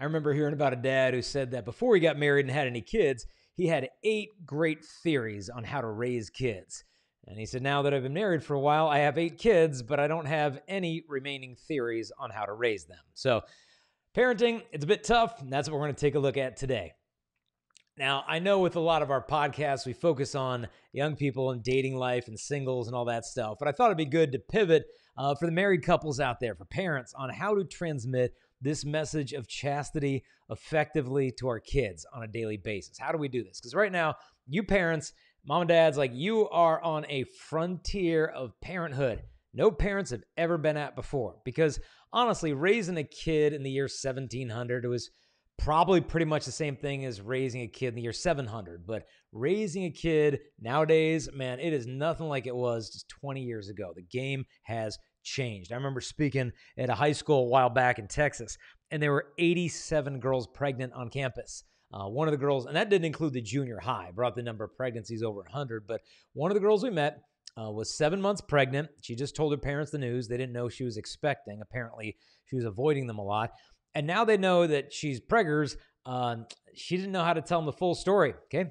I remember hearing about a dad who said that before he got married and had any kids, he had 8 great theories on how to raise kids. And he said, now that I've been married for a while, I have 8 kids, but I don't have any remaining theories on how to raise them. So parenting, it's a bit tough, and that's what we're going to take a look at today. Now, I know with a lot of our podcasts, we focus on young people and dating life and singles and all that stuff, but I thought it'd be good to pivot for the married couples out there, for parents, on how to transmit this message of chastity effectively to our kids on a daily basis. How do we do this? Because right now, you parents, mom and dads, like, you are on a frontier of parenthood no parents have ever been at before. Because honestly, raising a kid in the year 1700 was probably pretty much the same thing as raising a kid in the year 700. But raising a kid nowadays, man, it is nothing like it was just 20 years ago. The game has changed. I remember speaking at a high school a while back in Texas, and there were 87 girls pregnant on campus. One of the girls, and that didn't include the junior high, brought the number of pregnancies over 100, but one of the girls we met was 7 months pregnant. She just told her parents the news. They didn't know she was expecting. Apparently, she was avoiding them a lot, and now they know that she's preggers. She didn't know how to tell them the full story, okay?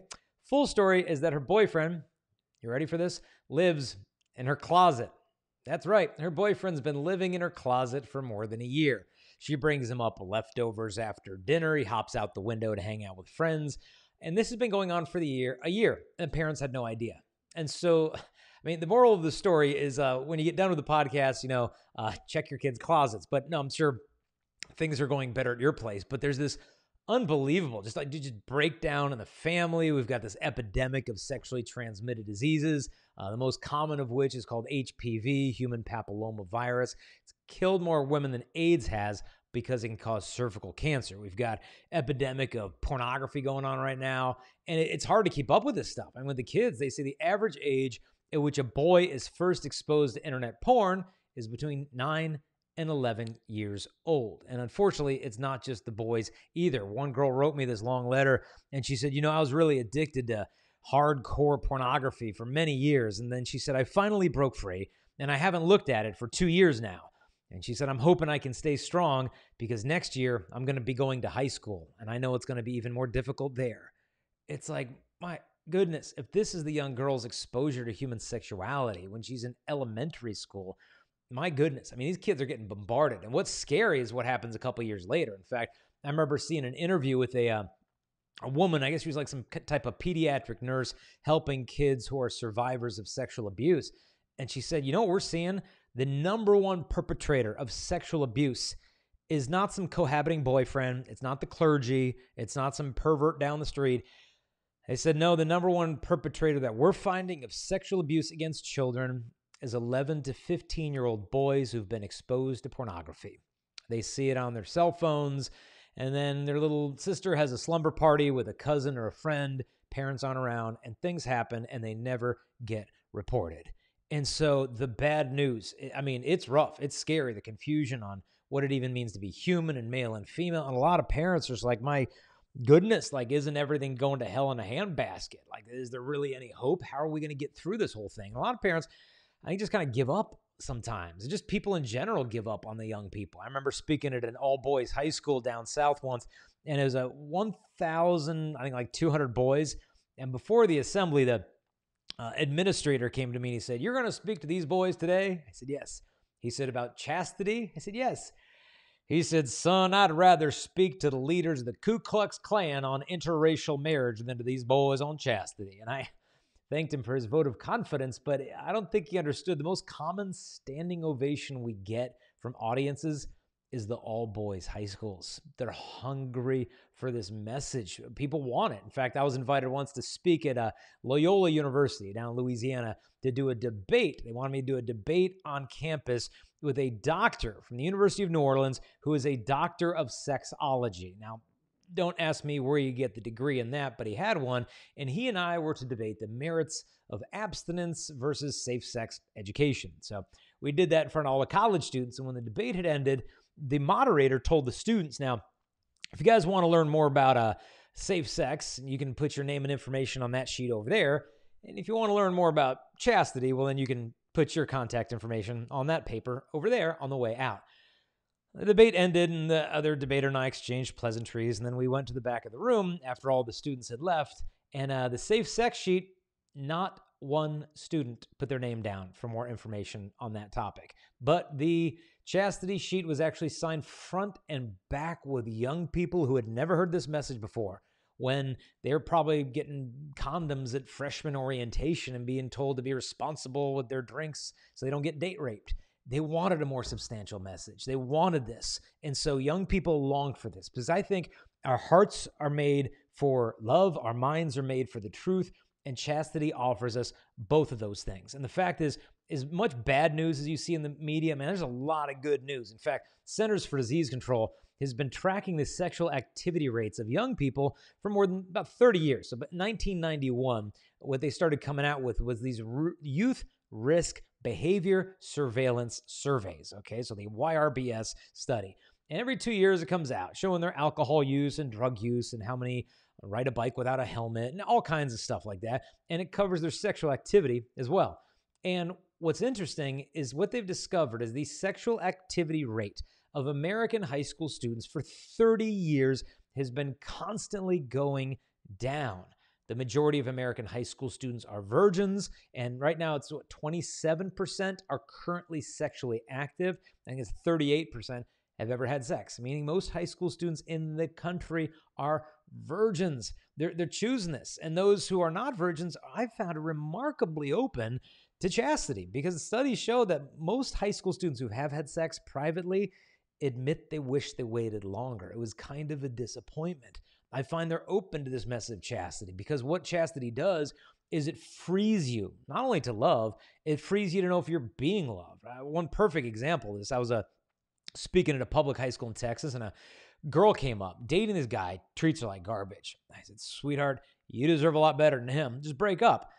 Full story is that her boyfriend, you ready for this, lives in her closet. That's right. Her boyfriend's been living in her closet for more than a year. She brings him up leftovers after dinner. He hops out the window to hang out with friends. And this has been going on for a year, and parents had no idea. And so, I mean, the moral of the story is when you get done with the podcast, you know, check your kids' closets. But no, I'm sure things are going better at your place. But there's this unbelievable, just breakdown in the family. We've got this epidemic of sexually transmitted diseases, the most common of which is called HPV, human papillomavirus. It's killed more women than AIDS has because it can cause cervical cancer. We've got epidemic of pornography going on right now, and it's hard to keep up with this stuff. And with the kids, they say the average age at which a boy is first exposed to internet porn is between 9 and 11 years old. And unfortunately, it's not just the boys either. One girl wrote me this long letter, and she said, you know, I was really addicted to hardcore pornography for many years. And then she said, I finally broke free, and I haven't looked at it for 2 years now. And she said, I'm hoping I can stay strong because next year I'm going to be going to high school, and I know it's going to be even more difficult there. It's like, my goodness, if this is the young girl's exposure to human sexuality when she's in elementary school, my goodness. I mean, these kids are getting bombarded. And what's scary is what happens a couple years later. In fact, I remember seeing an interview with a woman. I guess she was like some type of pediatric nurse helping kids who are survivors of sexual abuse. And she said, you know what we're seeing? The number one perpetrator of sexual abuse is not some cohabiting boyfriend. It's not the clergy. It's not some pervert down the street. They said, no, the number one perpetrator that we're finding of sexual abuse against children is 11 to 15-year-old boys who've been exposed to pornography. They see it on their cell phones, and then their little sister has a slumber party with a cousin or a friend, parents aren't around, and things happen, and they never get reported. And so the bad news, I mean, it's rough. It's scary, the confusion on what it even means to be human and male and female. And a lot of parents are just like, my goodness, like, isn't everything going to hell in a handbasket? Like, is there really any hope? How are we going to get through this whole thing? A lot of parents, I think, just kind of give up sometimes. Just people in general give up on the young people. I remember speaking at an all-boys high school down south once, and it was 1,000, I think like 200 boys. And before the assembly, the administrator came to me and he said, you're going to speak to these boys today? I said, yes. He said, about chastity? I said, yes. He said, son, I'd rather speak to the leaders of the Ku Klux Klan on interracial marriage than to these boys on chastity. And I thanked him for his vote of confidence, but I don't think he understood the most common standing ovation we get from audiences is the all-boys high schools. They're hungry for this message. People want it. In fact, I was invited once to speak at Loyola University down in Louisiana to do a debate. They wanted me to do a debate on campus with a doctor from the University of New Orleans who is a doctor of sexology. Now, don't ask me where you get the degree in that, but he had one, and he and I were to debate the merits of abstinence versus safe sex education. So we did that in front of all the college students, and when the debate had ended, the moderator told the students, now, if you guys want to learn more about safe sex, you can put your name and information on that sheet over there, and if you want to learn more about chastity, well, then you can put your contact information on that paper over there on the way out. The debate ended, and the other debater and I exchanged pleasantries, and then we went to the back of the room after all the students had left, and the safe sex sheet, not one student put their name down for more information on that topic. But the chastity sheet was actually signed front and back with young people who had never heard this message before, when they're probably getting condoms at freshman orientation and being told to be responsible with their drinks so they don't get date raped. They wanted a more substantial message. They wanted this. And so young people longed for this, because I think our hearts are made for love, our minds are made for the truth, and chastity offers us both of those things. And the fact is, as much bad news as you see in the media, man, there's a lot of good news. In fact, Centers for Disease Control has been tracking the sexual activity rates of young people for more than about 30 years. So, but 1991, what they started coming out with was these youth risk behavior surveillance surveys, okay? So the YRBS study. And every 2 years it comes out, showing their alcohol use and drug use and how many ride a bike without a helmet and all kinds of stuff like that. And it covers their sexual activity as well. And what's interesting is what they've discovered is the sexual activity rate of American high school students for 30 years has been constantly going down. The majority of American high school students are virgins, and right now it's what, 27% are currently sexually active. I think it's 38% have ever had sex, meaning most high school students in the country are virgins. They're choosing this. And those who are not virgins, I've found, are remarkably open to chastity, because studies show that most high school students who have had sex privately admit they wish they waited longer. It was kind of a disappointment. I find they're open to this message of chastity, because what chastity does is it frees you not only to love, it frees you to know if you're being loved. One perfect example of this, I was speaking at a public high school in Texas, and a girl came up, dating this guy, treats her like garbage. I said, sweetheart, you deserve a lot better than him. Just break up.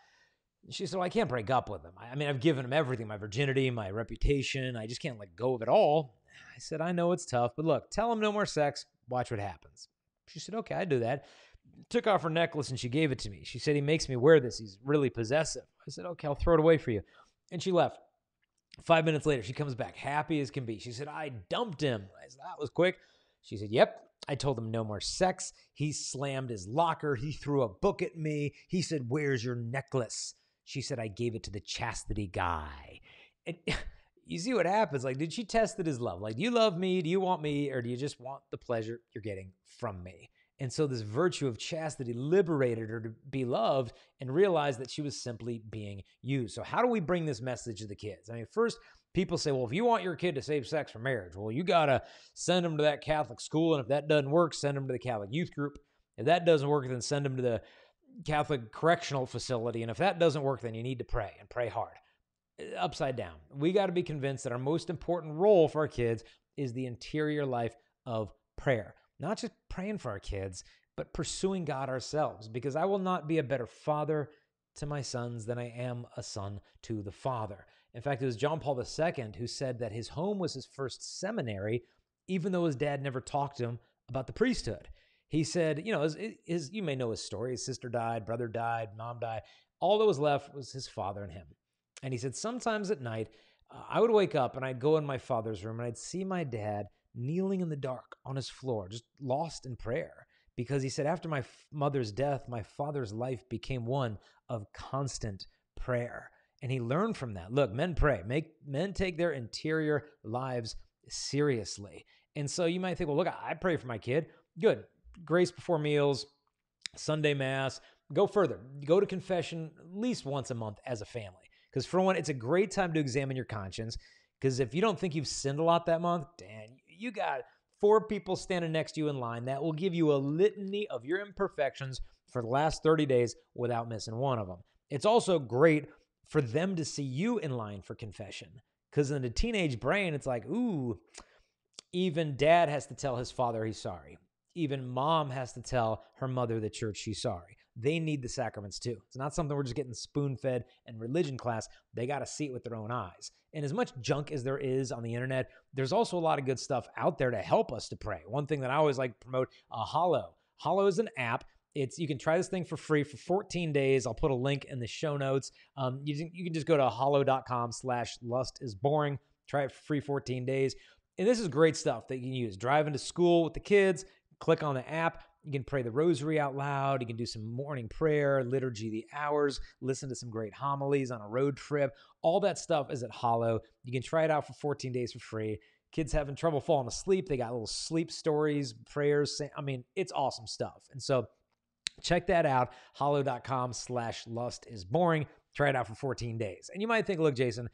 She said, well, I can't break up with him. I mean, I've given him everything, my virginity, my reputation. I just can't let go of it all. I said, I know it's tough, but look, tell him no more sex. Watch what happens. She said, okay, I do that. Took off her necklace and she gave it to me. She said, he makes me wear this. He's really possessive. I said, okay, I'll throw it away for you. And she left. 5 minutes later, she comes back happy as can be. She said, I dumped him. I said, that was quick. She said, yep. I told him no more sex. He slammed his locker. He threw a book at me. He said, where's your necklace? She said, I gave it to the chastity guy. And you see what happens. Like, did she test his love? Like, do you love me? Do you want me? Or do you just want the pleasure you're getting from me? And so this virtue of chastity liberated her to be loved and realized that she was simply being used. So how do we bring this message to the kids? I mean, first, people say, well, if you want your kid to save sex for marriage, well, you got to send them to that Catholic school. And if that doesn't work, send them to the Catholic youth group. If that doesn't work, then send them to the Catholic correctional facility. And if that doesn't work, then you need to pray, and pray hard. Upside down. We got to be convinced that our most important role for our kids is the interior life of prayer. Not just praying for our kids, but pursuing God ourselves, because I will not be a better father to my sons than I am a son to the Father. In fact, it was John Paul II who said that his home was his first seminary, even though his dad never talked to him about the priesthood. He said, you know, you may know his story. His sister died, brother died, mom died. All that was left was his father and him. And he said, sometimes at night, I would wake up and I'd go in my father's room and I'd see my dad kneeling in the dark on his floor, just lost in prayer. Because he said, after my mother's death, my father's life became one of constant prayer. And he learned from that. Look, men pray. Men take their interior lives seriously. And so you might think, well, look, I pray for my kid. Good. Grace before meals, Sunday mass. Go further. Go to confession at least once a month as a family. Because for one, it's a great time to examine your conscience. Because if you don't think you've sinned a lot that month, Dan, you got 4 people standing next to you in line that will give you a litany of your imperfections for the last 30 days without missing one of them. It's also great for them to see you in line for confession. Because in the teenage brain, it's like, ooh, even dad has to tell his father he's sorry. Even mom has to tell her mother, the church, she's sorry. They need the sacraments too. It's not something we're just getting spoon-fed in religion class. They got to see it with their own eyes. And as much junk as there is on the internet, there's also a lot of good stuff out there to help us to pray. One thing that I always like to promote, Hallow. Hallow is an app. You can try this thing for free for 14 days. I'll put a link in the show notes. You can just go to hallow.com/lust is boring. Try it for free 14 days. And this is great stuff that you can use. Driving to school with the kids, click on the app. You can pray the rosary out loud. You can do some morning prayer, liturgy of the hours, listen to some great homilies on a road trip. All that stuff is at Hallow. You can try it out for 14 days for free. Kids having trouble falling asleep. They got little sleep stories, prayers. I mean, it's awesome stuff. And so check that out, hallow.com/lust is boring. Try it out for 14 days. And you might think, look, Jason,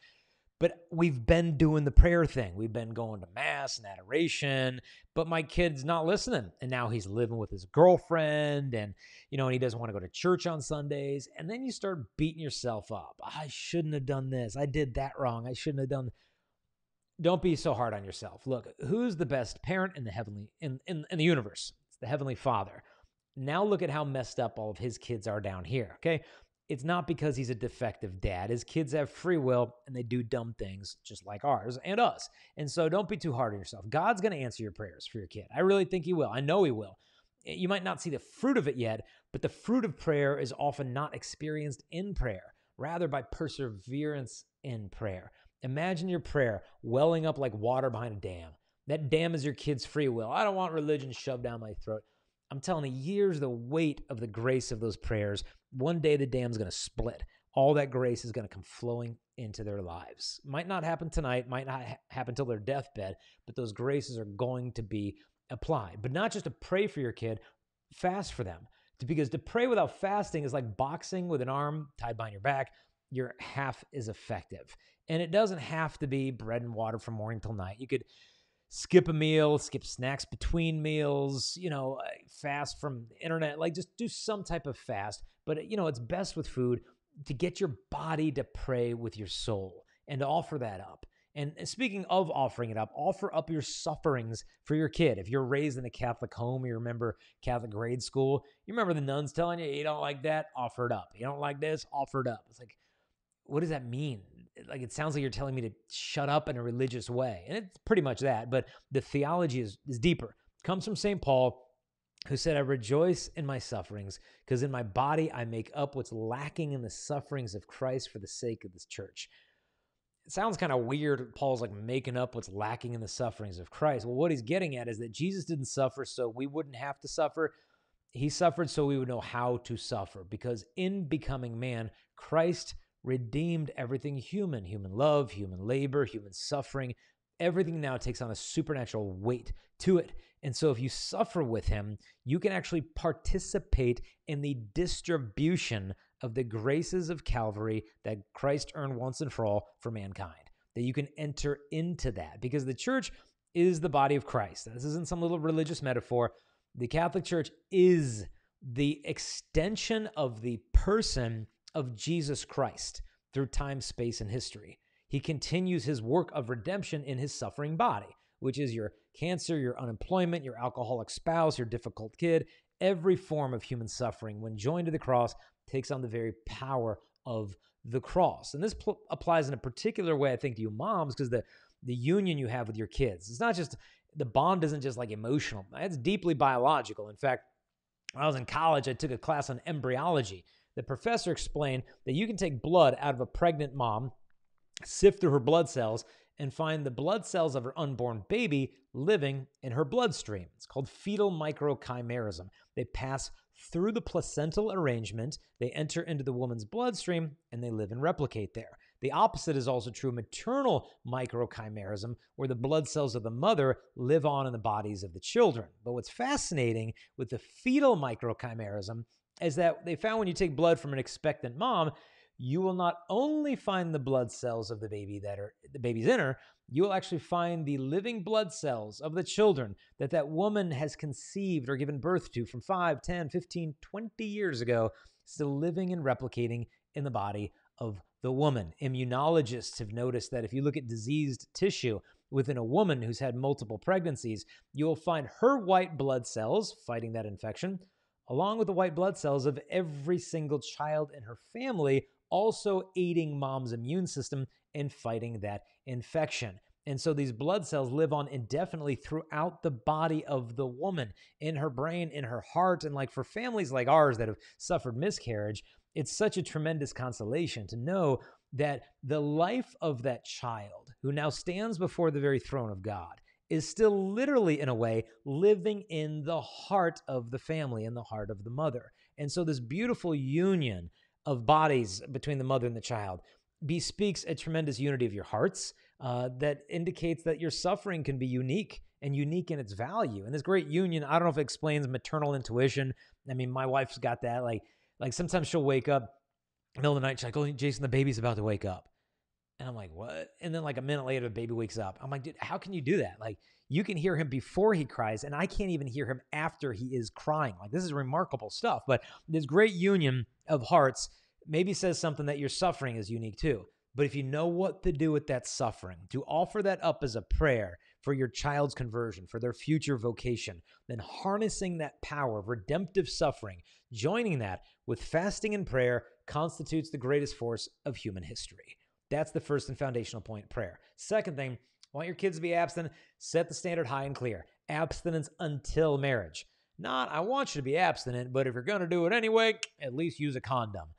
but we've been doing the prayer thing. We've been going to mass and adoration, but my kid's not listening. And now he's living with his girlfriend and, you know, and he doesn't want to go to church on Sundays. And then you start beating yourself up. I shouldn't have done this. I did that wrong. I shouldn't have done. Don't be so hard on yourself. Look, who's the best parent in the heavenly, in the universe? It's the Heavenly Father. Now look at how messed up all of his kids are down here, okay? It's not because he's a defective dad. His kids have free will, and they do dumb things just like ours and us. And so don't be too hard on yourself. God's going to answer your prayers for your kid. I really think he will. I know he will. You might not see the fruit of it yet, but the fruit of prayer is often not experienced in prayer, rather by perseverance in prayer. Imagine your prayer welling up like water behind a dam. That dam is your kid's free will. I don't want religion shoved down my throat. I'm telling you, years the weight of the grace of those prayers. One day the dam's going to split. All that grace is going to come flowing into their lives. Might not happen tonight, might not happen till their deathbed, but those graces are going to be applied. But not just to pray for your kid, fast for them. Because to pray without fasting is like boxing with an arm tied behind your back. Your half is effective. And it doesn't have to be bread and water from morning till night. You could skip a meal, skip snacks between meals, you know, fast from the internet, like just do some type of fast. But, you know, it's best with food to get your body to pray with your soul and to offer that up. And speaking of offering it up, offer up your sufferings for your kid. If you're raised in a Catholic home, you remember Catholic grade school, you remember the nuns telling you, you don't like that, offer it up. You don't like this, offer it up. It's like, what does that mean? Like, it sounds like you're telling me to shut up in a religious way. And it's pretty much that, but the theology is deeper. It comes from St. Paul, who said, I rejoice in my sufferings because in my body I make up what's lacking in the sufferings of Christ for the sake of this church. It sounds kind of weird. Paul's like making up what's lacking in the sufferings of Christ. Well, what he's getting at is that Jesus didn't suffer so we wouldn't have to suffer. He suffered so we would know how to suffer, because in becoming man, Christ redeemed everything human, human love, human labor, human suffering. Everything now takes on a supernatural weight to it. And so if you suffer with him, you can actually participate in the distribution of the graces of Calvary that Christ earned once and for all for mankind, that you can enter into that, because the church is the body of Christ. This isn't some little religious metaphor. The Catholic Church is the extension of the person of Jesus Christ through time, space, and history. He continues his work of redemption in his suffering body, which is your cancer, your unemployment, your alcoholic spouse, your difficult kid. Every form of human suffering, when joined to the cross, takes on the very power of the cross. And this applies in a particular way, I think, to you moms, because the union you have with your kids, it's not just, the bond isn't just like emotional. It's deeply biological. In fact, when I was in college, I took a class on embryology. The professor explained that you can take blood out of a pregnant mom, sift through her blood cells, and find the blood cells of her unborn baby living in her bloodstream. It's called fetal microchimerism. They pass through the placental arrangement, they enter into the woman's bloodstream, and they live and replicate there. The opposite is also true of maternal microchimerism, where the blood cells of the mother live on in the bodies of the children. But what's fascinating with the fetal microchimerism is that they found when you take blood from an expectant mom, you will not only find the blood cells of the baby that are the baby's in her, you will actually find the living blood cells of the children that that woman has conceived or given birth to from 5, 10, 15, 20 years ago, still living and replicating in the body of the woman. Immunologists have noticed that if you look at diseased tissue within a woman who's had multiple pregnancies, you will find her white blood cells fighting that infection, along with the white blood cells of every single child in her family, also aiding mom's immune system in fighting that infection. And so these blood cells live on indefinitely throughout the body of the woman, in her brain, in her heart. And like for families like ours that have suffered miscarriage, it's such a tremendous consolation to know that the life of that child who now stands before the very throne of God is still literally, in a way, living in the heart of the family, in the heart of the mother. And so this beautiful union of bodies between the mother and the child bespeaks a tremendous unity of your hearts that indicates that your suffering can be unique and unique in its value. And this great union, I don't know if it explains maternal intuition. I mean, my wife's got that. Like sometimes she'll wake up in the middle of the night, she's like, oh, Jason, the baby's about to wake up. And I'm like, what? And then like a minute later, the baby wakes up. I'm like, dude, how can you do that? Like you can hear him before he cries and I can't even hear him after he is crying. Like this is remarkable stuff. But this great union of hearts maybe says something that your suffering is unique too. But if you know what to do with that suffering, to offer that up as a prayer for your child's conversion, for their future vocation, then harnessing that power of redemptive suffering, joining that with fasting and prayer constitutes the greatest force of human history. That's the first and foundational point, prayer. Second thing, want your kids to be abstinent, set the standard high and clear. Abstinence until marriage. Not, I want you to be abstinent, but if you're going to do it anyway, at least use a condom.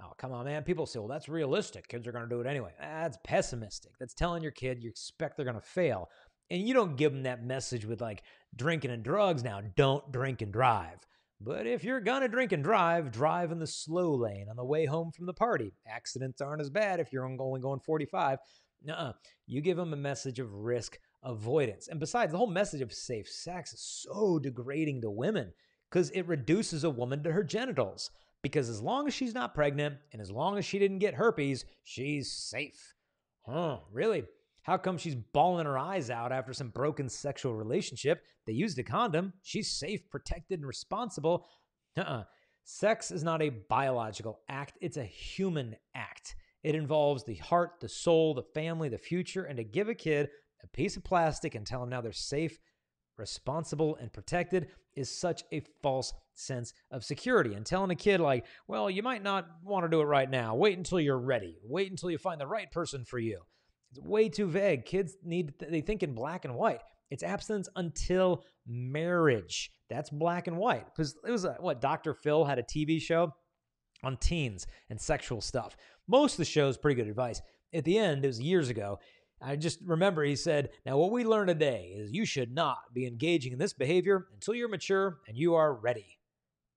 Oh, come on, man. People say, well, that's realistic. Kids are going to do it anyway. That's pessimistic. That's telling your kid you expect they're going to fail. And you don't give them that message with like drinking and drugs now. Don't drink and drive. But if you're going to drink and drive in the slow lane on the way home from the party. Accidents aren't as bad if you're only going 45. Nuh-uh. You give them a message of risk avoidance. And besides, the whole message of safe sex is so degrading to women because it reduces a woman to her genitals. Because as long as she's not pregnant and as long as she didn't get herpes, she's safe. Huh, really? How come she's bawling her eyes out after some broken sexual relationship? They used a condom. She's safe, protected, and responsible. Uh-uh. Sex is not a biological act. It's a human act. It involves the heart, the soul, the family, the future. And to give a kid a piece of plastic and tell them now they're safe, responsible, and protected is such a false sense of security. And telling a kid like, well, you might not want to do it right now. Wait until you're ready. Wait until you find the right person for you. It's way too vague. Kids they think in black and white. It's abstinence until marriage. That's black and white. Because it was Dr. Phil had a TV show on teens and sexual stuff. Most of the show is pretty good advice. At the end, it was years ago, I just remember he said, now what we learned today is you should not be engaging in this behavior until you're mature and you are ready.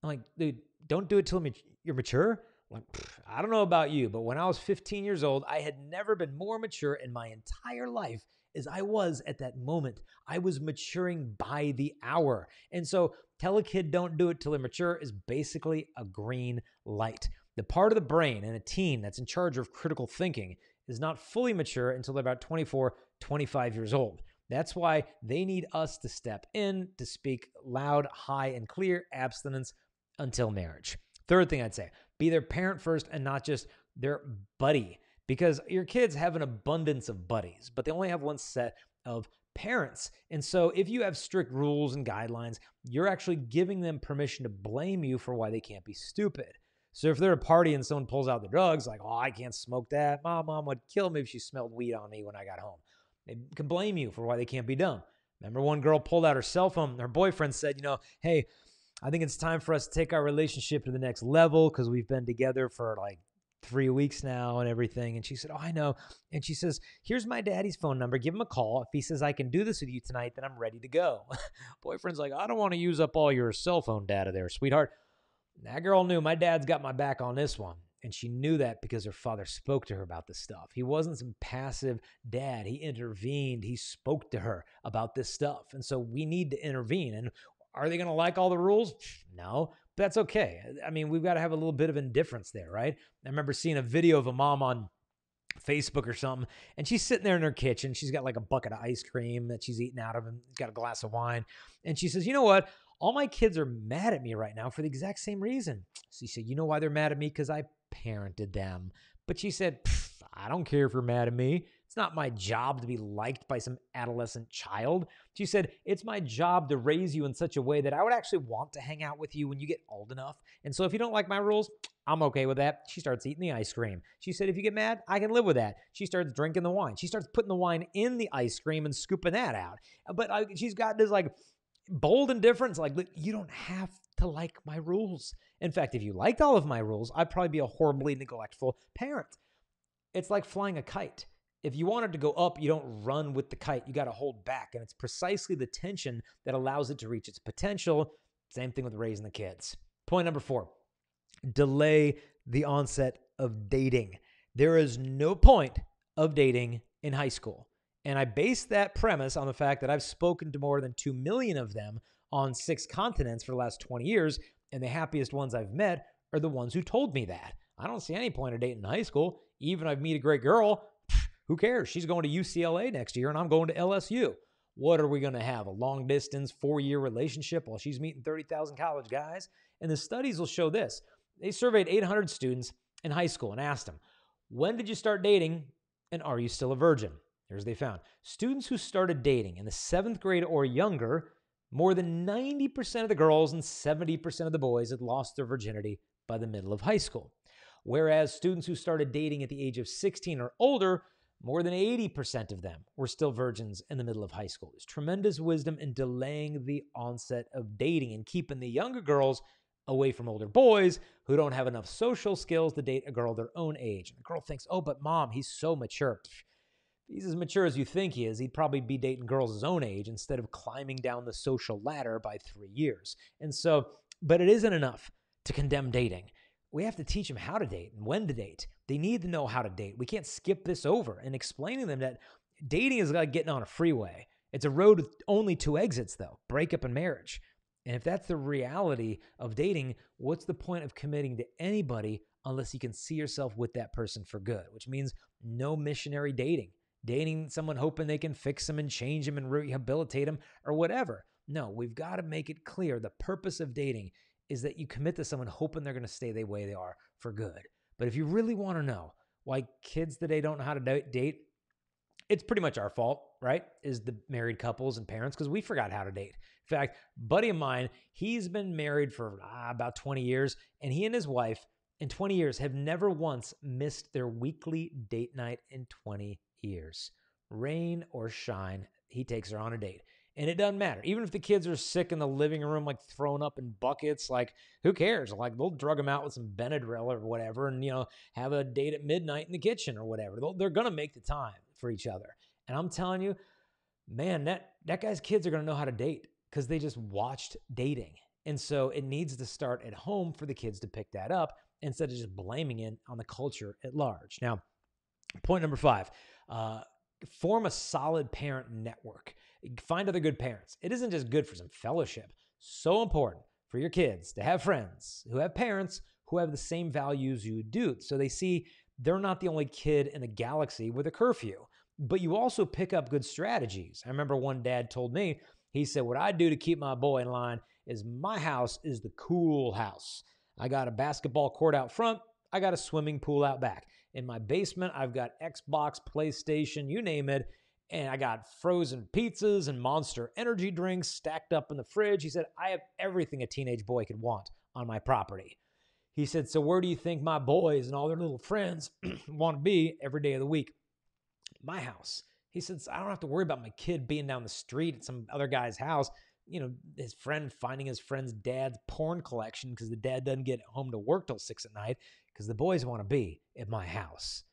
I'm like, dude, don't do it till you're mature? Like, I don't know about you, but when I was 15 years old, I had never been more mature in my entire life as I was at that moment. I was maturing by the hour. And so tell a kid don't do it till they're mature is basically a green light. The part of the brain in a teen that's in charge of critical thinking is not fully mature until they're about 24, 25 years old. That's why they need us to step in, to speak loud, high, and clear, abstinence until marriage. Third thing I'd say, be their parent first and not just their buddy, because your kids have an abundance of buddies, but they only have one set of parents. And so if you have strict rules and guidelines, you're actually giving them permission to blame you for why they can't be stupid. So if they're at a party and someone pulls out the drugs, like, oh, I can't smoke that. Mom would kill me if she smelled weed on me when I got home. They can blame you for why they can't be dumb. Remember one girl pulled out her cell phone. Her boyfriend said, you know, hey, I think it's time for us to take our relationship to the next level because we've been together for like 3 weeks now and everything. And she said, oh, I know. And she says, here's my daddy's phone number. Give him a call. If he says, I can do this with you tonight, then I'm ready to go. Boyfriend's like, I don't want to use up all your cell phone data there, sweetheart. That girl knew my dad's got my back on this one. And she knew that because her father spoke to her about this stuff. He wasn't some passive dad. He intervened. He spoke to her about this stuff. And so we need to intervene. And are they going to like all the rules? No, but that's okay. I mean, we've got to have a little bit of indifference there, right? I remember seeing a video of a mom on Facebook or something, and she's sitting there in her kitchen. She's got like a bucket of ice cream that she's eating out of and got a glass of wine. And she says, you know what? All my kids are mad at me right now for the exact same reason. So you say, you know why they're mad at me? Because I parented them. But she said, I don't care if you're mad at me. It's not my job to be liked by some adolescent child. She said, it's my job to raise you in such a way that I would actually want to hang out with you when you get old enough. And so if you don't like my rules, I'm okay with that. She starts eating the ice cream. She said, if you get mad, I can live with that. She starts drinking the wine. She starts putting the wine in the ice cream and scooping that out. But she's got this like bold indifference. Like, look, you don't have to like my rules. In fact, if you liked all of my rules, I'd probably be a horribly neglectful parent. It's like flying a kite. if you want it to go up, you don't run with the kite. You got to hold back. And it's precisely the tension that allows it to reach its potential. Same thing with raising the kids. Point number 4, delay the onset of dating. There is no point of dating in high school. And I base that premise on the fact that I've spoken to more than 2 million of them on 6 continents for the last 20 years. And the happiest ones I've met are the ones who told me that. I don't see any point of dating in high school. Even if I meet a great girl, who cares? She's going to UCLA next year and I'm going to LSU. What are we going to have? A long distance, 4-year relationship while she's meeting 30,000 college guys? And the studies will show this. They surveyed 800 students in high school and asked them, when did you start dating and are you still a virgin? Here's what they found. Students who started dating in the 7th grade or younger, more than 90% of the girls and 70% of the boys had lost their virginity by the middle of high school. Whereas students who started dating at the age of 16 or older, more than 80% of them were still virgins in the middle of high school. There's tremendous wisdom in delaying the onset of dating and keeping the younger girls away from older boys who don't have enough social skills to date a girl their own age. And the girl thinks, oh, but mom, he's so mature. If he's as mature as you think he is, he'd probably be dating girls his own age instead of climbing down the social ladder by 3 years. And so, but it isn't enough to condemn dating. We have to teach them how to date and when to date. They need to know how to date. We can't skip this over. And explaining to them that dating is like getting on a freeway. It's a road with only 2 exits, though, breakup and marriage. And if that's the reality of dating, what's the point of committing to anybody unless you can see yourself with that person for good, which means no missionary dating, dating someone hoping they can fix them and change them and rehabilitate them or whatever. No, we've got to make it clear the purpose of dating is that you commit to someone hoping they're going to stay the way they are for good. But if you really want to know why kids today don't know how to date, it's pretty much our fault, right? Is the married couples and parents, because we forgot how to date. In fact, a buddy of mine, he's been married for about 20 years, and he and his wife in 20 years have never once missed their weekly date night in 20 years. Rain or shine, he takes her on a date. And it doesn't matter. Even if the kids are sick in the living room, like throwing up in buckets, like who cares? Like they'll drug them out with some Benadryl or whatever and, you know, have a date at midnight in the kitchen or whatever. They're going to make the time for each other. And I'm telling you, man, that guy's kids are going to know how to date because they just watched dating. And so it needs to start at home for the kids to pick that up instead of just blaming it on the culture at large. Now, point number 5, form a solid parent network. Find other good parents. It isn't just good for some fellowship. So important for your kids to have friends who have parents who have the same values you do. So they see they're not the only kid in the galaxy with a curfew, but you also pick up good strategies. I remember one dad told me, he said, what I do to keep my boy in line is my house is the cool house. I got a basketball court out front. I got a swimming pool out back. In my basement, I've got Xbox, PlayStation, you name it. And I got frozen pizzas and Monster energy drinks stacked up in the fridge. He said, I have everything a teenage boy could want on my property. He said, so where do you think my boys and all their little friends want to be every day of the week? My house. He said, so I don't have to worry about my kid being down the street at some other guy's house. You know, his friend finding his friend's dad's porn collection because the dad doesn't get home to work till 6 at night because the boys want to be at my house.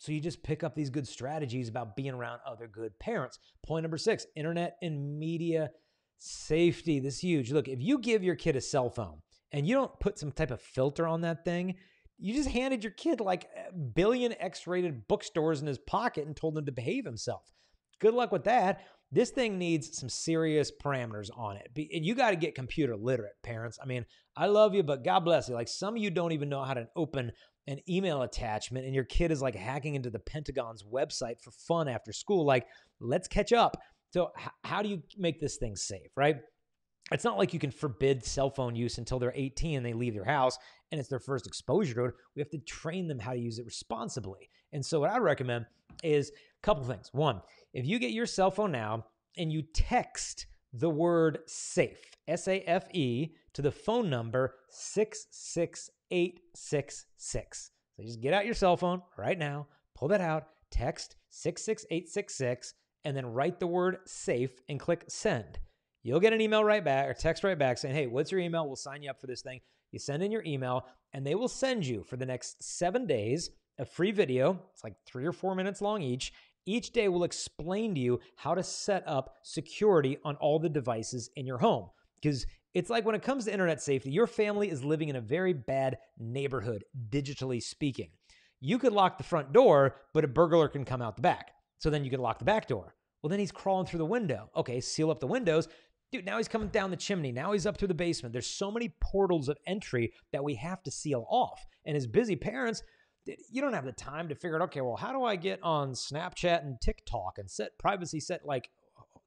So you just pick up these good strategies about being around other good parents. Point number 6, internet and media safety. This is huge. Look, if you give your kid a cell phone and you don't put some type of filter on that thing, you just handed your kid like a billion X-rated bookstores in his pocket and told him to behave himself. Good luck with that. This thing needs some serious parameters on it. And you got to get computer literate, parents. I mean, I love you, but God bless you. Like some of you don't even know how to open an email attachment and your kid is like hacking into the Pentagon's website for fun after school. Like, let's catch up. So how do you make this thing safe, right? It's not like you can forbid cell phone use until they're 18 and they leave their house and it's their first exposure to it. We have to train them how to use it responsibly. And so what I recommend is a couple things. 1, if you get your cell phone now and you text the word SAFE, S-A-F-E, to the phone number 66866. So just get out your cell phone right now, pull that out, text 66866, and then write the word SAFE and click send. You'll get an email right back or text right back saying, hey, what's your email? We'll sign you up for this thing. You send in your email and they will send you for the next 7 days a free video. It's like 3 or 4 minutes long each. Each day will explain to you how to set up security on all the devices in your home. Because it's like when it comes to internet safety, your family is living in a very bad neighborhood, digitally speaking. You could lock the front door, but a burglar can come out the back. So then you can lock the back door. Well, then he's crawling through the window. Okay, seal up the windows. Dude, now he's coming down the chimney. Now he's up through the basement. There's so many portals of entry that we have to seal off. And as busy parents, you don't have the time to figure out, okay, well, how do I get on Snapchat and TikTok and set privacy set? Like,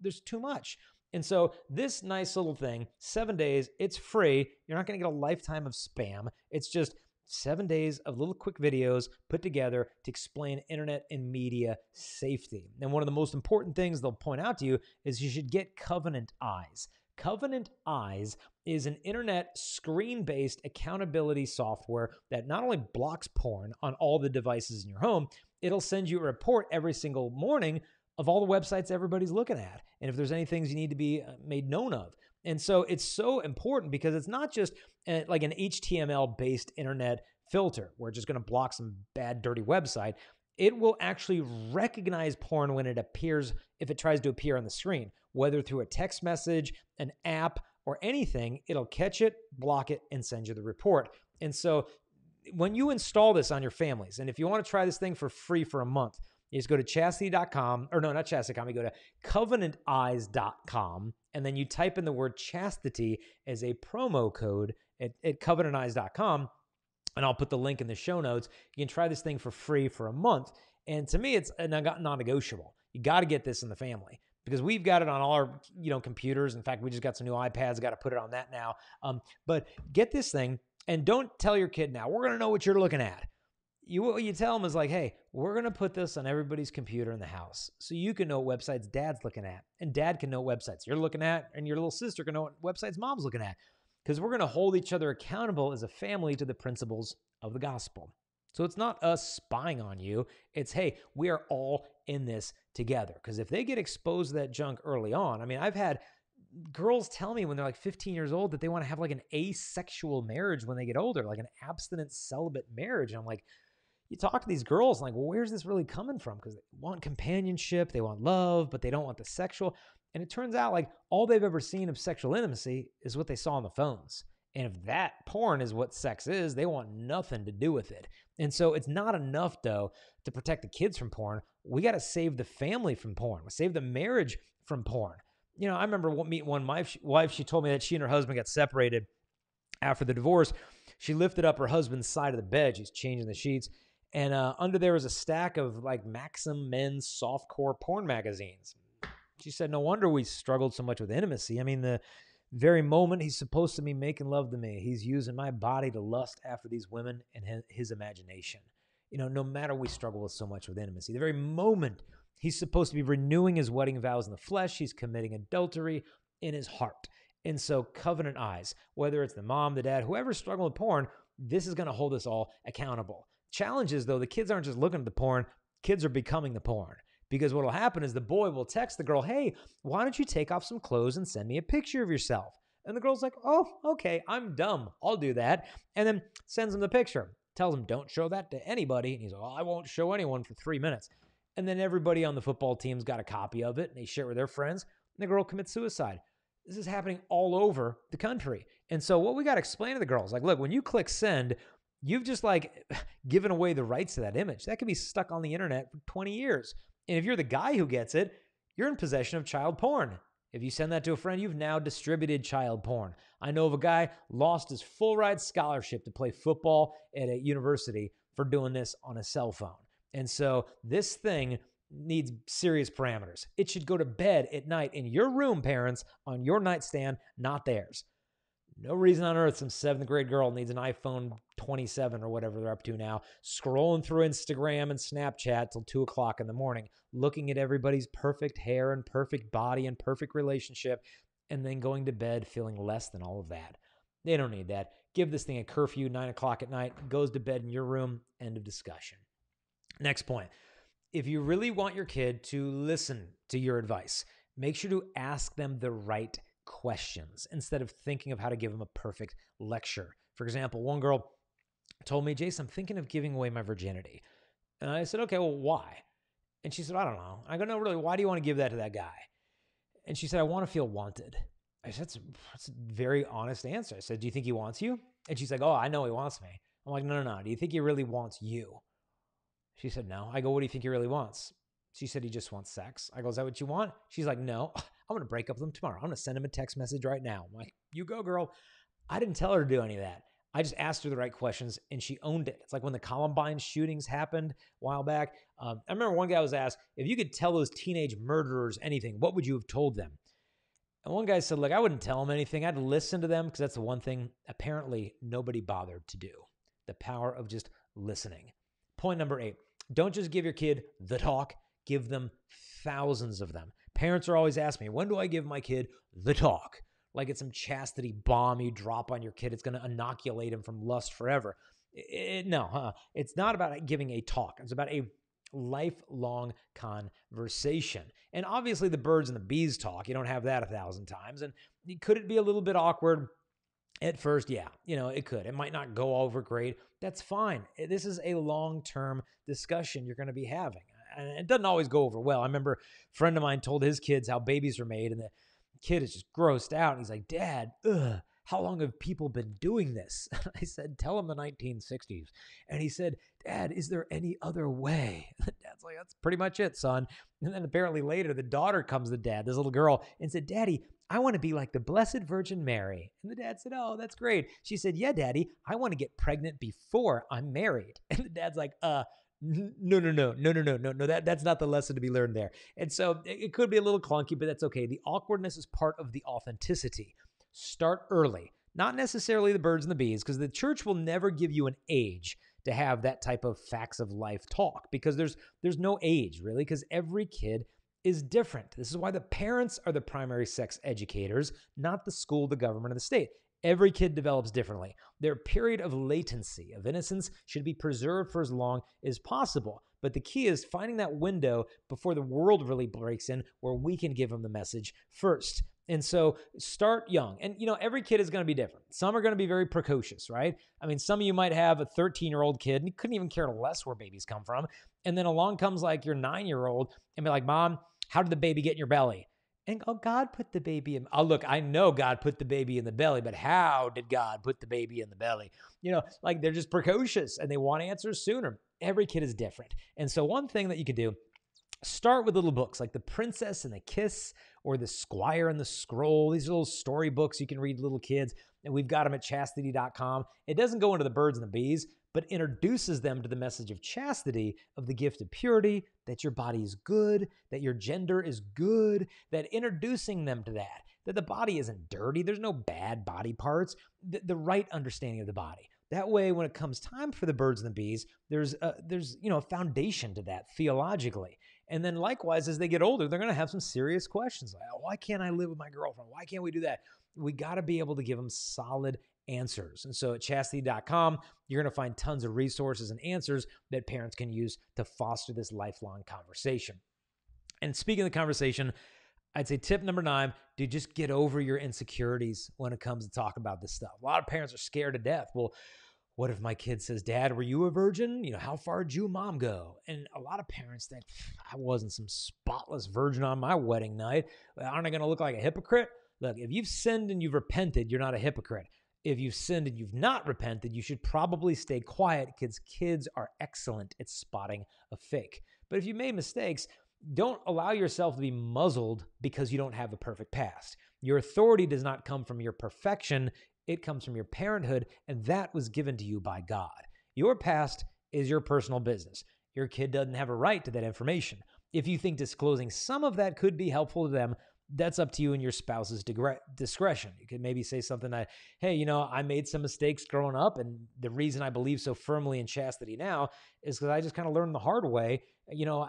there's too much. And so this nice little thing, 7 days, it's free. You're not going to get a lifetime of spam. It's just 7 days of little quick videos put together to explain internet and media safety. And one of the most important things they'll point out to you is you should get Covenant Eyes. Covenant Eyes is an internet screen-based accountability software that not only blocks porn on all the devices in your home, it'll send you a report every single morning of all the websites everybody's looking at, and if there's any things you need to be made known of. And so it's so important because it's not just like an HTML-based internet filter where it's just going to block some bad, dirty website. It will actually recognize porn when it appears, if it tries to appear on the screen, whether through a text message, an app, or anything. It'll catch it, block it, and send you the report. And so when you install this on your families, and if you want to try this thing for free for a month, you just go to Chastity.com, or no, not Chastity.com, you go to CovenantEyes.com, and then you type in the word chastity as a promo code at CovenantEyes.com, and I'll put the link in the show notes. You can try this thing for free for a month, and to me, it's non-negotiable. You got to get this in the family, because we've got it on all our computers. In fact, we just got some new iPads, got to put it on that now. But get this thing, and don't tell your kid now, we're going to know what you're looking at. What you tell them is like, hey, we're going to put this on everybody's computer in the house so you can know what websites dad's looking at, and dad can know websites you're looking at, and your little sister can know what websites mom's looking at, because we're going to hold each other accountable as a family to the principles of the gospel. So it's not us spying on you. It's, hey, we are all in this together, because if they get exposed to that junk early on, I mean, I've had girls tell me when they're like 15 years old that they want to have like an asexual marriage when they get older, like an abstinent celibate marriage. And I'm like, you talk to these girls and like, well, where's this really coming from? Because they want companionship, they want love, but they don't want the sexual. And it turns out like all they've ever seen of sexual intimacy is what they saw on the phones. And if that porn is what sex is, they want nothing to do with it. And so it's not enough, though, to protect the kids from porn. We got to save the family from porn. We save the marriage from porn. You know, I remember meeting one wife. She told me that she and her husband got separated after the divorce. She lifted up her husband's side of the bed. She's changing the sheets. And under there was a stack of like Maxim men's softcore porn magazines. She said, no wonder we struggled so much with intimacy. I mean, the very moment he's supposed to be making love to me, he's using my body to lust after these women and his imagination. You know, no matter, we struggle with so much with intimacy. The very moment he's supposed to be renewing his wedding vows in the flesh, he's committing adultery in his heart. And so Covenant Eyes, whether it's the mom, the dad, whoever's struggling with porn, this is going to hold us all accountable. Challenge is, though, the kids aren't just looking at the porn, kids are becoming the porn. Because what will happen is the boy will text the girl, hey, why don't you take off some clothes and send me a picture of yourself? And the girl's like, oh, okay, I'm dumb, I'll do that. And then sends him the picture, tells him, don't show that to anybody. And he's like, oh, I won't show anyone for 3 minutes. And then everybody on the football team's got a copy of it, and they share it with their friends, and the girl commits suicide. This is happening all over the country. And so what we got to explain to the girls, like, look, when you click send, you've just like given away the rights to that image. That could be stuck on the internet for 20 years. And if you're the guy who gets it, you're in possession of child porn. If you send that to a friend, you've now distributed child porn. I know of a guy lost his full ride scholarship to play football at a university for doing this on a cell phone. And so this thing needs serious parameters. It should go to bed at night in your room, parents, on your nightstand, not theirs. No reason on earth some 7th grade girl needs an iPhone 27 or whatever they're up to now, scrolling through Instagram and Snapchat till 2 o'clock in the morning, looking at everybody's perfect hair and perfect body and perfect relationship, and then going to bed feeling less than all of that. They don't need that. Give this thing a curfew, 9 o'clock at night, goes to bed in your room, end of discussion. Next point. If you really want your kid to listen to your advice, make sure to ask them the right questions instead of thinking of how to give them a perfect lecture. For example, one girl told me, Jason, I'm thinking of giving away my virginity. And I said, okay, well, why? And she said, I don't know. I go, no, really, why do you want to give that to that guy? And she said, I want to feel wanted. I said, that's a very honest answer. I said, do you think he wants you? And she's like, oh, I know he wants me. I'm like, no, no, no. Do you think he really wants you? She said, no. I go, what do you think he really wants? She said, he just wants sex. I go, is that what you want? She's like, no, I'm going to break up with him tomorrow. I'm going to send him a text message right now. I'm like, you go, girl. I didn't tell her to do any of that. I just asked her the right questions and she owned it. It's like when the Columbine shootings happened a while back. I remember one guy was asked, if you could tell those teenage murderers anything, what would you have told them? And one guy said, look, I wouldn't tell them anything. I'd listen to them because that's the one thing apparently nobody bothered to do. The power of just listening. Point number 8, don't just give your kid the talk, give them thousands of them. Parents are always asking me, when do I give my kid the talk? Like it's some chastity bomb you drop on your kid. It's going to inoculate him from lust forever. It's not about giving a talk. It's about a lifelong conversation. And obviously the birds and the bees talk. You don't have that 1,000 times. And could it be a little bit awkward at first? Yeah, it could. It might not go over great. That's fine. This is a long-term discussion you're going to be having. And it doesn't always go over well. I remember a friend of mine told his kids how babies are made, and the kid is just grossed out. And he's like, Dad, how long have people been doing this? I said, tell him the 1960s. And he said, Dad, is there any other way? Dad's like, that's pretty much it, son. And then apparently later, the daughter comes to dad, this little girl, and said, Daddy, I want to be like the Blessed Virgin Mary. And the dad said, oh, that's great. She said, yeah, Daddy, I want to get pregnant before I'm married. And the dad's like, No. That's not the lesson to be learned there. And so it could be a little clunky, but that's okay. The awkwardness is part of the authenticity. Start early, not necessarily the birds and the bees, because the church will never give you an age to have that type of facts of life talk, because there's no age really, because every kid is different. This is why the parents are the primary sex educators, not the school, the government, or the state. Every kid develops differently. Their period of latency, of innocence, should be preserved for as long as possible. But the key is finding that window before the world really breaks in where we can give them the message first. And so start young. And, every kid is going to be different. Some are going to be very precocious, right? I mean, some of you might have a 13-year-old kid and you couldn't even care less where babies come from. And then along comes like your 9-year-old and be like, Mom, how did the baby get in your belly? And oh, God put the baby in. Oh, look, I know God put the baby in the belly, but how did God put the baby in the belly? They're just precocious and they want answers sooner. Every kid is different. And so one thing that you can do, start with little books like The Princess and the Kiss or The Squire and the Scroll. These are little story books you can read to little kids. And we've got them at Chastity.com. It doesn't go into the birds and the bees, but introduces them to the message of chastity, of the gift of purity, that your body is good, that your gender is good, that introducing them to that the body isn't dirty, there's no bad body parts, the right understanding of the body. That way, when it comes time for the birds and the bees, there's a foundation to that theologically. And then likewise, as they get older, they're going to have some serious questions. Like, why can't I live with my girlfriend? Why can't we do that? We got to be able to give them solid answers. And so at chastity.com, you're going to find tons of resources and answers that parents can use to foster this lifelong conversation. And speaking of the conversation, I'd say tip number 9, dude, just get over your insecurities when it comes to talking about this stuff. A lot of parents are scared to death. Well, what if my kid says, Dad, were you a virgin? How far did you and Mom go? And a lot of parents think, I wasn't some spotless virgin on my wedding night. Aren't I going to look like a hypocrite? Look, if you've sinned and you've repented, you're not a hypocrite. If you've sinned and you've not repented, you should probably stay quiet because kids are excellent at spotting a fake. But if you made mistakes, don't allow yourself to be muzzled because you don't have a perfect past. Your authority does not come from your perfection. It comes from your parenthood, and that was given to you by God. Your past is your personal business. Your kid doesn't have a right to that information. If you think disclosing some of that could be helpful to them, that's up to you and your spouse's discretion. You could maybe say something like, hey, I made some mistakes growing up, and the reason I believe so firmly in chastity now is because I just kind of learned the hard way,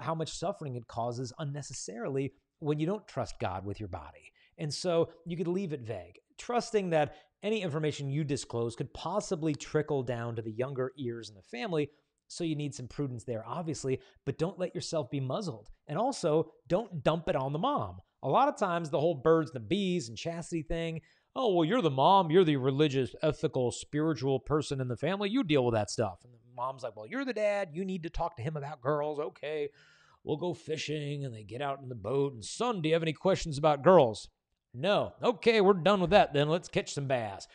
how much suffering it causes unnecessarily when you don't trust God with your body. And so you could leave it vague, trusting that any information you disclose could possibly trickle down to the younger ears in the family. So you need some prudence there, obviously, but don't let yourself be muzzled. And also, don't dump it on the mom. A lot of times the whole birds and the bees and chastity thing, oh, well, you're the mom, you're the religious, ethical, spiritual person in the family, you deal with that stuff. And mom's like, well, you're the dad. You need to talk to him about girls. Okay, we'll go fishing. And they get out in the boat. And son, do you have any questions about girls? No. Okay, we're done with that then. Let's catch some bass.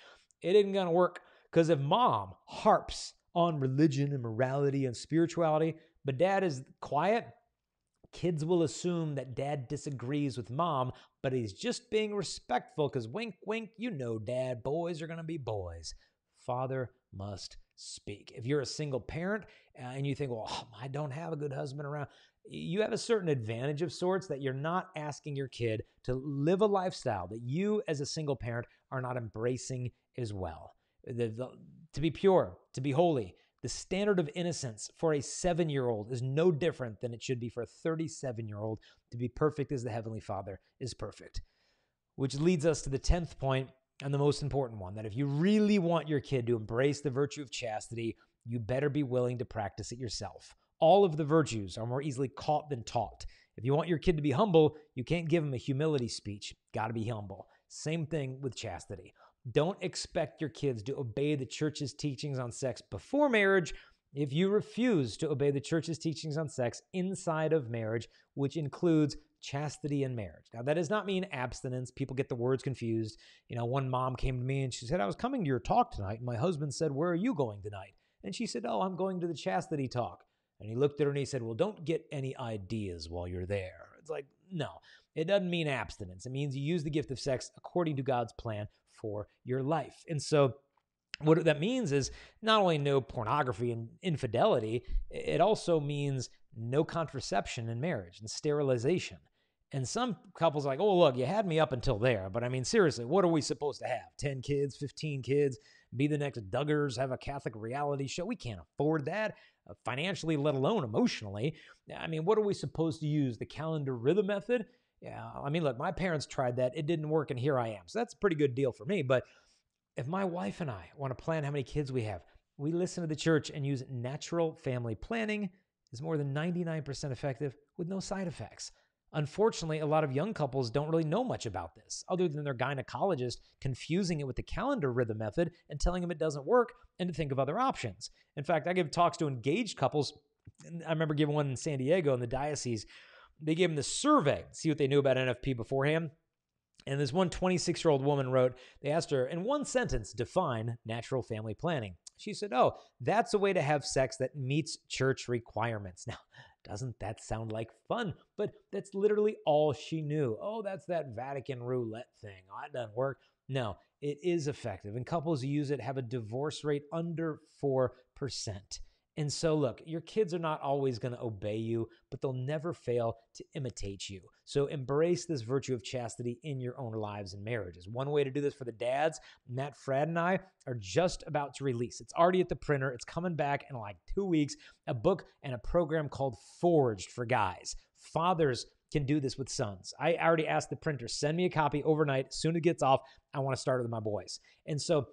It isn't going to work, because if mom harps on religion and morality and spirituality, but dad is quiet, kids will assume that dad disagrees with mom, but he's just being respectful because wink, wink, you know dad, boys are going to be boys. Father must speak. If you're a single parent and you think, well, I don't have a good husband around, you have a certain advantage of sorts that you're not asking your kid to live a lifestyle that you as a single parent are not embracing as well. To be pure, to be holy, the standard of innocence for a 7-year-old is no different than it should be for a 37-year-old. To be perfect as the Heavenly Father is perfect. Which leads us to the 10th point, and the most important one, that if you really want your kid to embrace the virtue of chastity, you better be willing to practice it yourself. All of the virtues are more easily caught than taught. If you want your kid to be humble, you can't give him a humility speech. Got to be humble. Same thing with chastity. Don't expect your kids to obey the church's teachings on sex before marriage if you refuse to obey the church's teachings on sex inside of marriage, which includes chastity in marriage. Now, that does not mean abstinence. People get the words confused. You know, one mom came to me and she said, I was coming to your talk tonight. And my husband said, where are you going tonight? And she said, oh, I'm going to the chastity talk. And he looked at her and he said, well, don't get any ideas while you're there. It's like, no, it doesn't mean abstinence. It means you use the gift of sex according to God's plan for your life. And so what that means is not only no pornography and infidelity, it also means no contraception in marriage and sterilization. And some couples are like, oh, look, you had me up until there. But I mean, seriously, what are we supposed to have? 10 kids, 15 kids, be the next Duggars, have a Catholic reality show? We can't afford that financially, let alone emotionally. I mean, what are we supposed to use? The calendar rhythm method? Yeah, I mean, look, my parents tried that. It didn't work, and here I am. So that's a pretty good deal for me. But if my wife and I want to plan how many kids we have, we listen to the church and use natural family planning. Is more than 99% effective with no side effects. Unfortunately, a lot of young couples don't really know much about this, other than their gynecologist confusing it with the calendar rhythm method and telling them it doesn't work and to think of other options. In fact, I give talks to engaged couples. I remember giving one in San Diego in the diocese. They gave them this survey, see what they knew about NFP beforehand. And this one 26-year-old woman wrote, they asked her, in one sentence, define natural family planning. She said, oh, that's a way to have sex that meets church requirements. Now, doesn't that sound like fun? But that's literally all she knew. Oh, that's that Vatican roulette thing. Oh, that doesn't work. No, it is effective. And couples who use it have a divorce rate under 4%. And so look, your kids are not always going to obey you, but they'll never fail to imitate you. So embrace this virtue of chastity in your own lives and marriages. One way to do this for the dads, Matt Fradd and I are just about to release. It's already at the printer. It's coming back in like 2 weeks, a book and a program called Forged for Guys. Fathers can do this with sons. I already asked the printer, send me a copy overnight. As soon as it gets off, I want to start it with my boys. And so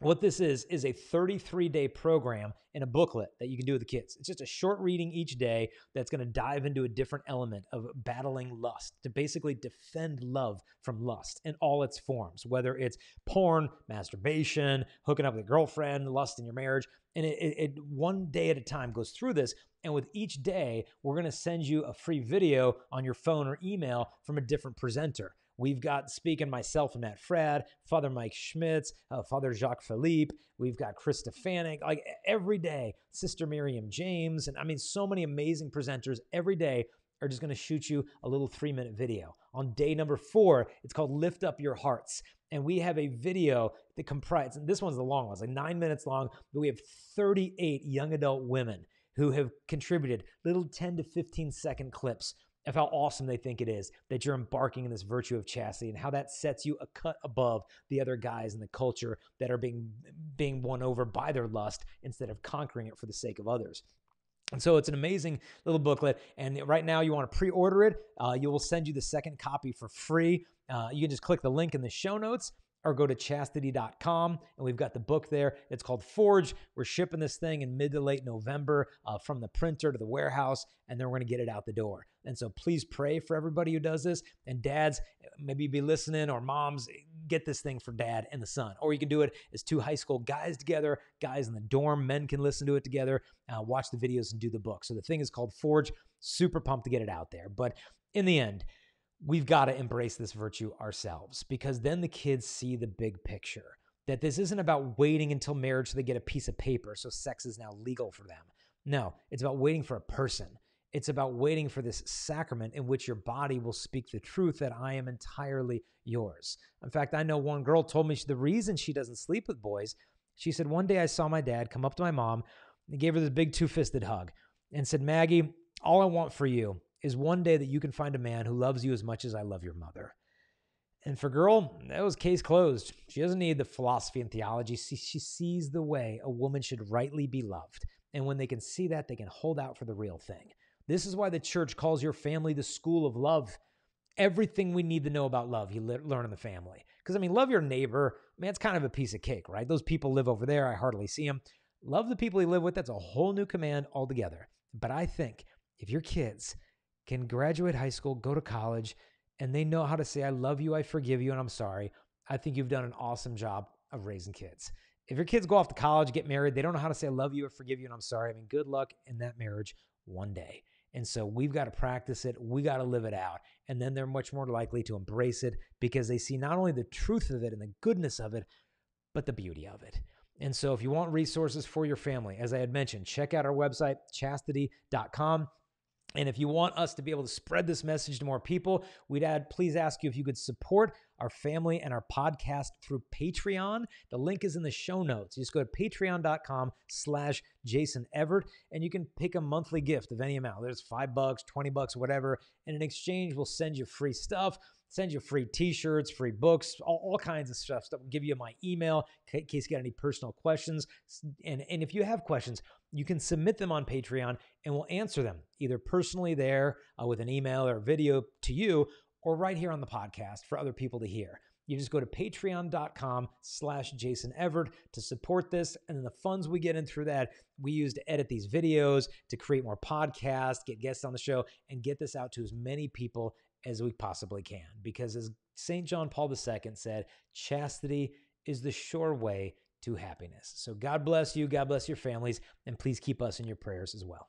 what this is a 33-day program in a booklet that you can do with the kids. It's just a short reading each day that's going to dive into a different element of battling lust, to basically defend love from lust in all its forms, whether it's porn, masturbation, hooking up with a girlfriend, lust in your marriage. And it one day at a time goes through this. And with each day, we're going to send you a free video on your phone or email from a different presenter. We've got, speaking myself and Matt Fradd, Father Mike Schmitz, Father Jacques Philippe. We've got Chris Stefanik, like every day, Sister Miriam James. And I mean, so many amazing presenters every day are just going to shoot you a little 3-minute video. On day number 4, it's called Lift Up Your Hearts. And we have a video that comprises, and this one's the long one, it's like 9 minutes long, but we have 38 young adult women who have contributed little 10 to 15 second clips of how awesome they think it is that you're embarking in this virtue of chastity and how that sets you a cut above the other guys in the culture that are being won over by their lust instead of conquering it for the sake of others. And so it's an amazing little booklet. And right now you want to pre-order it. You will send you the second copy for free. You can just click the link in the show notes or go to Chastity.com, and we've got the book there. It's called Forge. We're shipping this thing in mid to late November from the printer to the warehouse, and then we're going to get it out the door. And so please pray for everybody who does this. And dads, maybe be listening, or moms, get this thing for dad and the son. Or you can do it as two high school guys together, guys in the dorm, men can listen to it together, watch the videos and do the book. So the thing is called Forge. Super pumped to get it out there. But in the end, we've got to embrace this virtue ourselves, because then the kids see the big picture, that this isn't about waiting until marriage so they get a piece of paper so sex is now legal for them. No, it's about waiting for a person. It's about waiting for this sacrament in which your body will speak the truth that I am entirely yours. In fact, I know one girl told me the reason she doesn't sleep with boys, she said, one day I saw my dad come up to my mom and gave her this big two-fisted hug and said, Maggie, all I want for you is one day that you can find a man who loves you as much as I love your mother. And for girl, that was case closed. She doesn't need the philosophy and theology. She sees the way a woman should rightly be loved. And when they can see that, they can hold out for the real thing. This is why the church calls your family the school of love. Everything we need to know about love, you learn in the family. Because, I mean, love your neighbor. Man, it's kind of a piece of cake, right? Those people live over there. I hardly see them. Love the people you live with. That's a whole new command altogether. But I think if your kids can graduate high school, go to college, and they know how to say, I love you, I forgive you, and I'm sorry, I think you've done an awesome job of raising kids. If your kids go off to college, get married, they don't know how to say, I love you, I forgive you, and I'm sorry, I mean, good luck in that marriage one day. And so we've got to practice it. We got to live it out. And then they're much more likely to embrace it because they see not only the truth of it and the goodness of it, but the beauty of it. And so if you want resources for your family, as I had mentioned, check out our website, Chastity.com. And if you want us to be able to spread this message to more people, we'd please ask you if you could support our family and our podcast through Patreon. The link is in the show notes. You just go to patreon.com/Jason Evert, and you can pick a monthly gift of any amount. There's $5, $20, whatever. And in exchange, we'll send you free stuff, send you free t-shirts, free books, all kinds of stuff. We'll give you my email in case you got any personal questions. And if you have questions, you can submit them on Patreon and we'll answer them either personally there with an email or video to you, or right here on the podcast for other people to hear. You just go to patreon.com/Jason Evert to support this. And then the funds we get in through that, we use to edit these videos, to create more podcasts, get guests on the show, and get this out to as many people as we possibly can. Because as Saint John Paul II said, chastity is the sure way to happiness. So God bless you. God bless your families. And please keep us in your prayers as well.